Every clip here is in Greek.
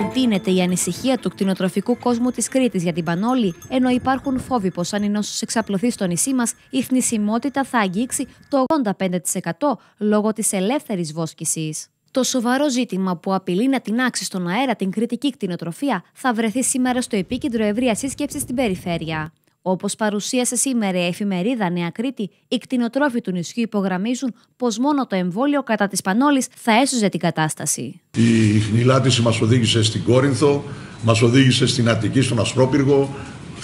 Εντείνεται η ανησυχία του κτηνοτροφικού κόσμου της Κρήτης για την Πανόλη, ενώ υπάρχουν φόβοι πως αν η νόσος εξαπλωθεί στο νησί μας, η θνησιμότητα θα αγγίξει το 85% λόγω της ελεύθερης βόσκησης. Το σοβαρό ζήτημα που απειλεί να τινάξει στον αέρα την κρητική κτηνοτροφία θα βρεθεί σήμερα στο επίκεντρο ευρείας σύσκεψης στην περιφέρεια. Όπως παρουσίασε σήμερα η εφημερίδα Νέα Κρήτη, οι κτηνοτρόφοι του νησιού υπογραμμίζουν πως μόνο το εμβόλιο κατά της Πανόλης θα έσωζε την κατάσταση. Η χνηλάτιση μας οδήγησε στην Κόρινθο, μας οδήγησε στην Αττική, στον Ασπρόπυργο.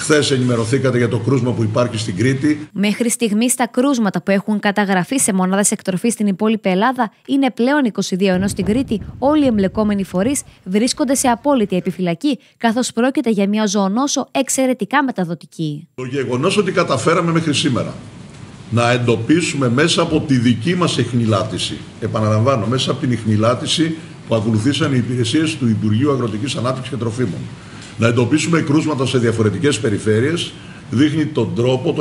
Χθες ενημερωθήκατε για το κρούσμα που υπάρχει στην Κρήτη. Μέχρι στιγμής τα κρούσματα που έχουν καταγραφεί σε μονάδες εκτροφής στην υπόλοιπη Ελλάδα είναι πλέον 22, ενώ στην Κρήτη όλοι οι εμπλεκόμενοι φορείς βρίσκονται σε απόλυτη επιφυλακή, καθώς πρόκειται για μια ζωονόσο εξαιρετικά μεταδοτική. Το γεγονός ότι καταφέραμε μέχρι σήμερα να εντοπίσουμε μέσα από τη δική μας ιχνηλάτιση, επαναλαμβάνω, μέσα από την ιχνηλάτιση που ακολουθήσαν οι υπηρεσίες του Υπουργείου Αγροτικής Ανάπτυξης και Τροφίμων, να εντοπίσουμε κρούσματα σε διαφορετικές περιφέρειες, δείχνει τον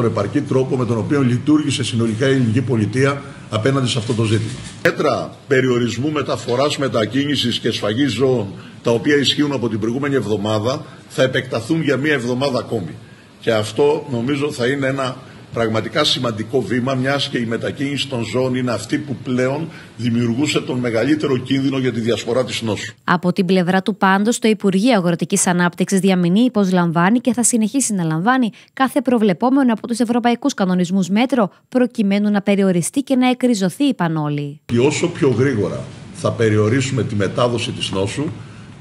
επαρκή τρόπο με τον οποίο λειτουργήσε συνολικά η ελληνική πολιτεία απέναντι σε αυτό το ζήτημα. Μέτρα περιορισμού μεταφοράς, μετακίνησης και σφαγής ζώων, τα οποία ισχύουν από την προηγούμενη εβδομάδα, θα επεκταθούν για μία εβδομάδα ακόμη. Και αυτό νομίζω θα είναι ένα πραγματικά σημαντικό βήμα, μιας και η μετακίνηση των ζώων είναι αυτή που πλέον δημιουργούσε τον μεγαλύτερο κίνδυνο για τη διασπορά της νόσου. Από την πλευρά του πάντως, το Υπουργείο Αγροτικής Ανάπτυξης διαμηνεί πως λαμβάνει και θα συνεχίσει να λαμβάνει κάθε προβλεπόμενο από τους ευρωπαϊκούς κανονισμούς μέτρο, προκειμένου να περιοριστεί και να εκριζωθεί η Πανόλη. Και όσο πιο γρήγορα θα περιορίσουμε τη μετάδοση της νόσου,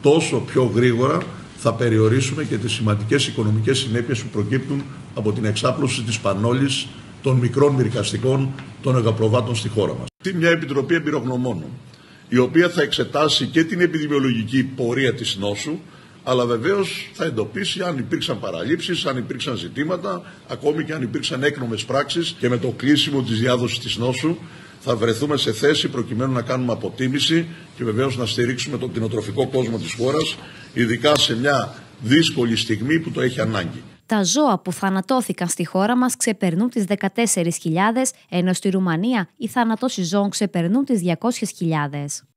τόσο πιο γρήγορα θα περιορίσουμε και τις σημαντικές οικονομικές συνέπειες που προκύπτουν από την εξάπλωση της Πανόλης, των μικρών μυρικαστικών, των εγαπροβάτων στη χώρα μας. Αυτή μια επιτροπή εμπειρογνωμόνων, η οποία θα εξετάσει και την επιδημιολογική πορεία της νόσου, αλλά βεβαίως θα εντοπίσει αν υπήρξαν παραλήψεις, αν υπήρξαν ζητήματα, ακόμη και αν υπήρξαν έκνομες πράξεις, και με το κλείσιμο της διάδοσης της νόσου θα βρεθούμε σε θέση προκειμένου να κάνουμε αποτίμηση και βεβαίως να στηρίξουμε τον κτηνοτροφικό κόσμο της χώρας, ειδικά σε μια δύσκολη στιγμή που το έχει ανάγκη. Τα ζώα που θανατώθηκαν στη χώρα μας ξεπερνούν τις 14.000, ενώ στη Ρουμανία οι θανατώσεις ζώων ξεπερνούν τις 200.000.